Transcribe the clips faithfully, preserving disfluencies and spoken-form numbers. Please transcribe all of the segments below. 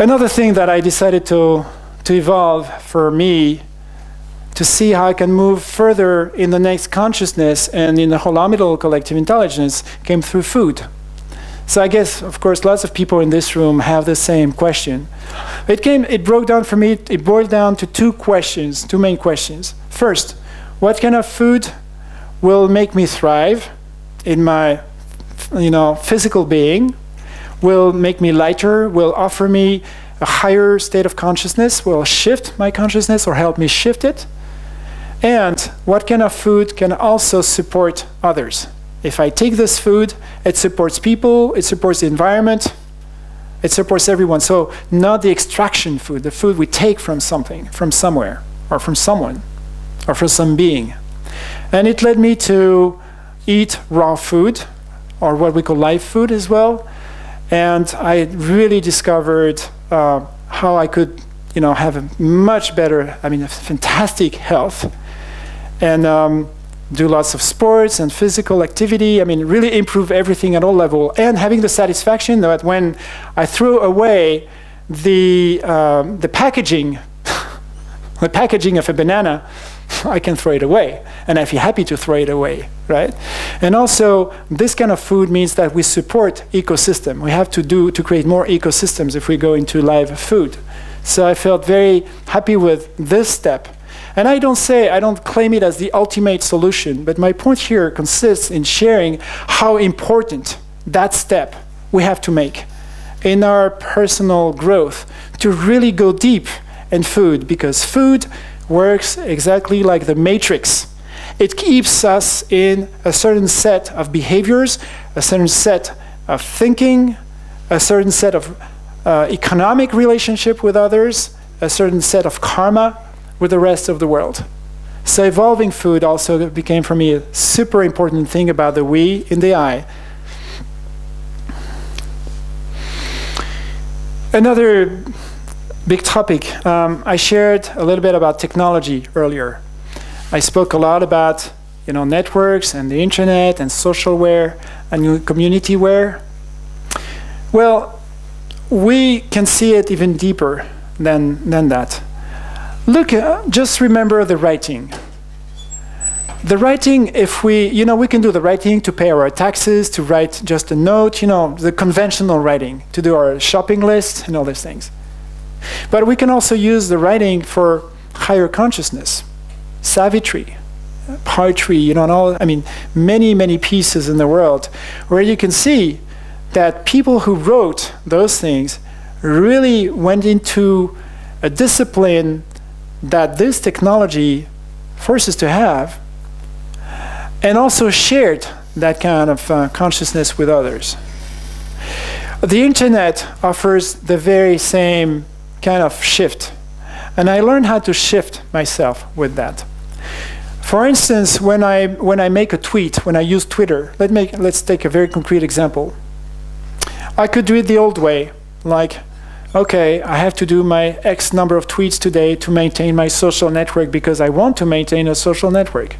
Another thing that I decided to, to evolve for me, to see how I can move further in the next consciousness and in the holomital collective intelligence, came through food. So I guess, of course, lots of people in this room have the same question. It came, it broke down for me, it boiled down to two questions, two main questions. First, what kind of food will make me thrive in my, you know, physical being, will make me lighter, will offer me a higher state of consciousness, will shift my consciousness or help me shift it? And what kind of food can also support others? If I take this food, it supports people, it supports the environment, it supports everyone. So not the extraction food, the food we take from something, from somewhere, or from someone, or from some being. And it led me to eat raw food, or what we call live food as well. And I really discovered uh, how I could, you know, have a much better, I mean, a fantastic health. And um, do lots of sports and physical activity. I mean, really improve everything at all levels. And having the satisfaction that when I threw away the, um, the packaging, the packaging of a banana, I can throw it away. And I feel happy to throw it away, right? And also, this kind of food means that we support ecosystem. We have to do to create more ecosystems if we go into live food. So I felt very happy with this step. And I don't say, I don't claim it as the ultimate solution, but my point here consists in sharing how important that step we have to make in our personal growth to really go deep in food, because food works exactly like the matrix. It keeps us in a certain set of behaviors, a certain set of thinking, a certain set of uh, economic relationship with others, a certain set of karma with the rest of the world. So evolving food also became for me a super important thing about the we in the I. Another big topic, um, I shared a little bit about technology earlier. I spoke a lot about, you know, networks and the internet and socialware and communityware. Well, we can see it even deeper than, than that. Look, uh, just remember the writing. The writing, if we, you know, we can do the writing to pay our taxes, to write just a note, you know, the conventional writing, to do our shopping list and all these things. But we can also use the writing for higher consciousness, savitry, poetry, you know, and all, I mean, many, many pieces in the world where you can see that people who wrote those things really went into a discipline that this technology forces to have, and also shared that kind of uh, consciousness with others. The internet offers the very same kind of shift, and I learned how to shift myself with that. For instance, when I, when I make a tweet, when I use Twitter, let me, let's take a very concrete example. I could do it the old way, like, okay, I have to do my X number of tweets today to maintain my social network because I want to maintain a social network.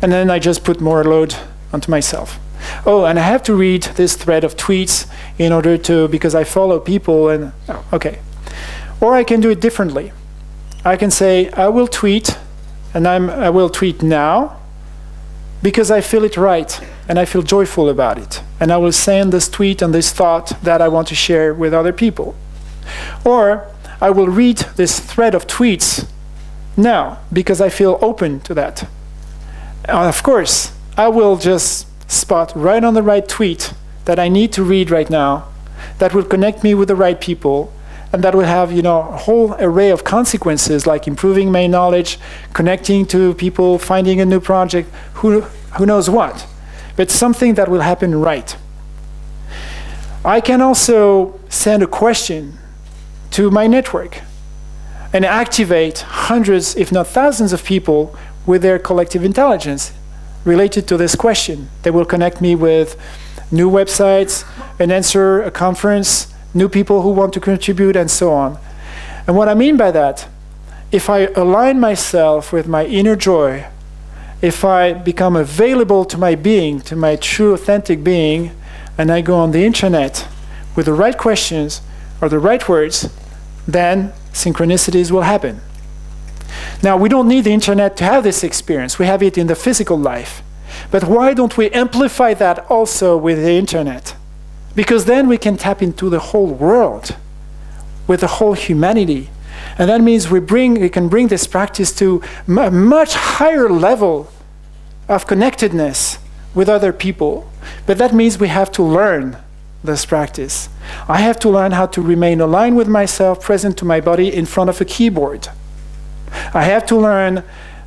And then I just put more load onto myself. Oh, and I have to read this thread of tweets in order to, because I follow people and, oh, okay. Or I can do it differently. I can say, I will tweet, and I'm, I will tweet now because I feel it right and I feel joyful about it. And I will send this tweet and this thought that I want to share with other people. Or I will read this thread of tweets now because I feel open to that. And of course, I will just spot right on the right tweet that I need to read right now, that will connect me with the right people, and that will have, you know, a whole array of consequences like improving my knowledge, connecting to people, finding a new project, who, who knows what. But something that will happen right. I can also send a question to my network and activate hundreds, if not thousands of people with their collective intelligence related to this question. They will connect me with new websites, an answer, a conference, new people who want to contribute, and so on. And what I mean by that, if I align myself with my inner joy, if I become available to my being, to my true authentic being, and I go on the internet with the right questions, are the right words, then synchronicities will happen. Now, we don't need the internet to have this experience. We have it in the physical life. But why don't we amplify that also with the internet? Because then we can tap into the whole world, with the whole humanity. And that means we, bring, we can bring this practice to a much higher level of connectedness with other people. But that means we have to learn this practice. I have to learn how to remain aligned with myself, present to my body, in front of a keyboard. I have to learn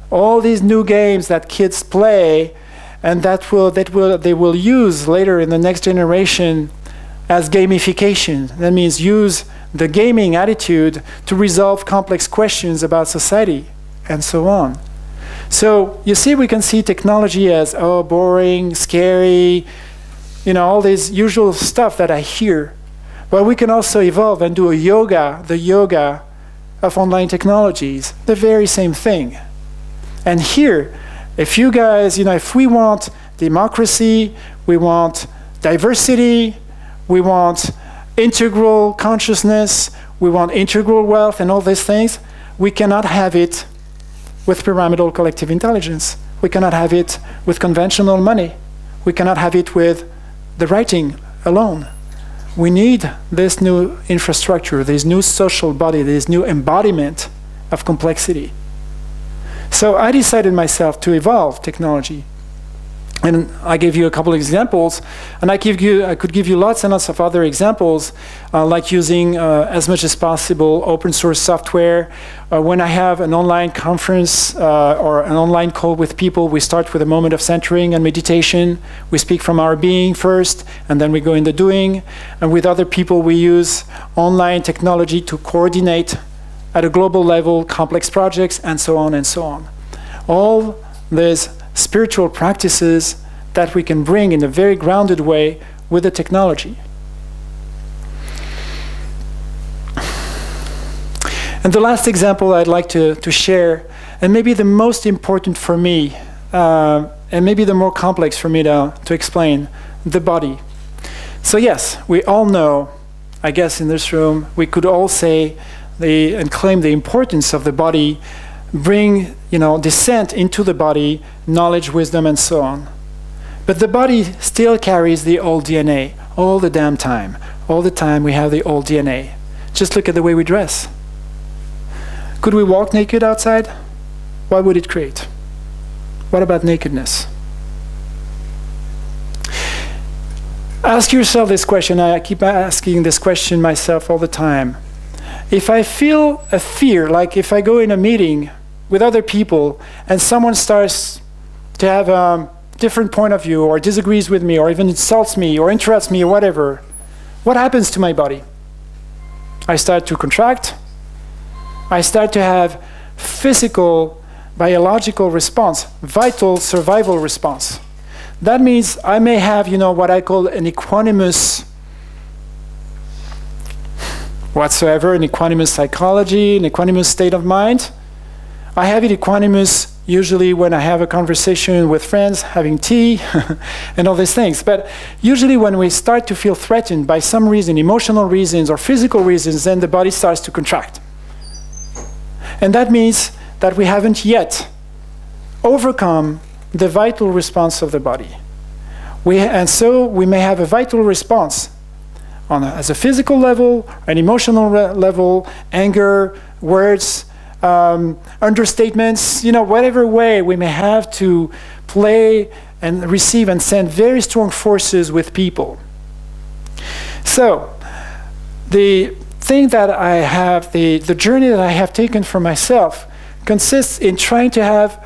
all these new games that kids play and that, will, that will, they will use later in the next generation as gamification. That means use the gaming attitude to resolve complex questions about society and so on. So you see, we can see technology as, oh, boring, scary, you know, all this usual stuff that I hear. But we can also evolve and do a yoga, the yoga of online technologies, the very same thing. And here, if you guys, you know, if we want democracy, we want diversity, we want integral consciousness, we want integral wealth and all these things, we cannot have it with pyramidal collective intelligence. We cannot have it with conventional money. We cannot have it with the writing alone. We need this new infrastructure, this new social body, this new embodiment of complexity. So I decided myself to evolve technology. And I gave you a couple of examples, and I, give you, I could give you lots and lots of other examples, uh, like using uh, as much as possible open source software. Uh, when I have an online conference uh, or an online call with people, we start with a moment of centering and meditation. We speak from our being first, and then we go into doing. And with other people, we use online technology to coordinate at a global level complex projects, and so on and so on. All this spiritual practices that we can bring in a very grounded way with the technology. And the last example I'd like to, to share, and maybe the most important for me, uh, and maybe the more complex for me to, to explain, the body. So yes, we all know, I guess in this room, we could all say the, and claim the importance of the body, bring, you know, descent into the body, knowledge, wisdom, and so on. But the body still carries the old D N A all the damn time. All the time we have the old D N A. Just look at the way we dress. Could we walk naked outside? What would it create? What about nakedness? Ask yourself this question. I keep asking this question myself all the time. If I feel a fear, like if I go in a meeting with other people and someone starts to have a different point of view or disagrees with me or even insults me or interrupts me or whatever, what happens to my body? I start to contract. I start to have physical, biological response, vital survival response. That means I may have, you know, what I call an equanimous whatsoever, an equanimous psychology, an equanimous state of mind. I have it equanimous usually when I have a conversation with friends, having tea, and all these things. But usually when we start to feel threatened by some reason, emotional reasons or physical reasons, then the body starts to contract. And that means that we haven't yet overcome the vital response of the body. We, and so we may have a vital response on a, as a physical level, an emotional level, anger, words, Um, understatements, you know, whatever way we may have to play and receive and send very strong forces with people. So, the thing that I have, the, the journey that I have taken for myself consists in trying to have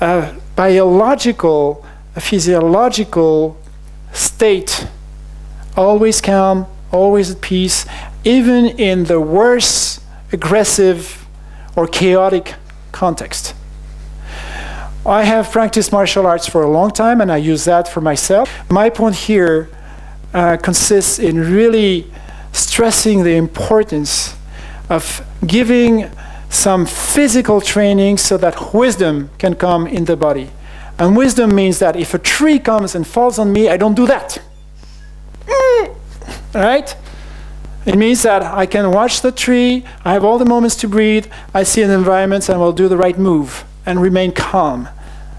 a biological, a physiological state, always calm, always at peace, even in the worst aggressive or chaotic context. I have practiced martial arts for a long time and I use that for myself. My point here uh, consists in really stressing the importance of giving some physical training so that wisdom can come in the body. And wisdom means that if a tree comes and falls on me, I don't do that. Mm. All right? It means that I can watch the tree, I have all the moments to breathe, I see an environment and will do the right move and remain calm.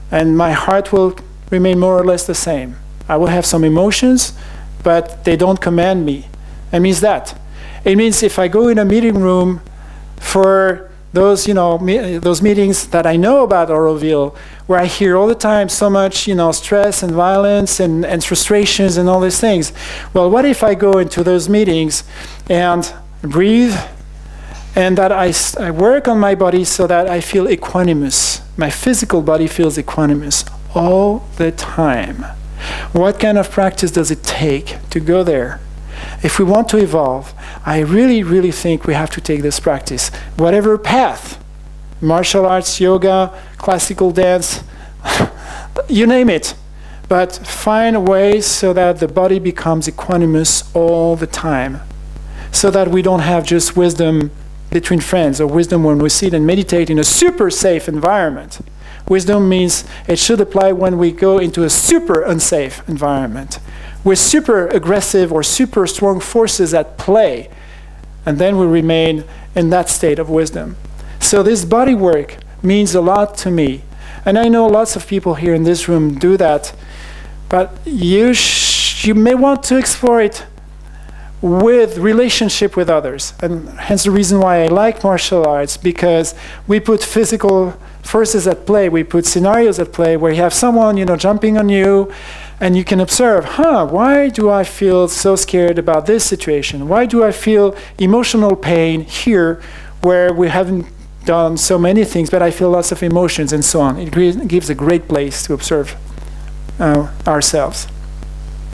And my heart will remain more or less the same. I will have some emotions, but they don't command me. It means that. It means if I go in a meeting room for those, you know, me those meetings that I know about Auroville, where I hear all the time so much, you know, stress and violence and, and frustrations and all these things. Well, what if I go into those meetings and breathe, and that I, I work on my body so that I feel equanimous. My physical body feels equanimous all the time. What kind of practice does it take to go there? If we want to evolve, I really, really think we have to take this practice. Whatever path, martial arts, yoga, classical dance, you name it. But find ways so that the body becomes equanimous all the time. So that we don't have just wisdom between friends or wisdom when we sit and meditate in a super safe environment. Wisdom means it should apply when we go into a super unsafe environment, with super aggressive or super strong forces at play, and then we remain in that state of wisdom. So this body work means a lot to me, and I know lots of people here in this room do that, but you, sh you may want to explore it with relationship with others, and hence the reason why I like martial arts, because we put physical forces at play, we put scenarios at play where you have someone, you know, jumping on you, and you can observe, huh, why do I feel so scared about this situation? Why do I feel emotional pain here where we haven't done so many things, but I feel lots of emotions and so on. It gives a great place to observe uh, ourselves.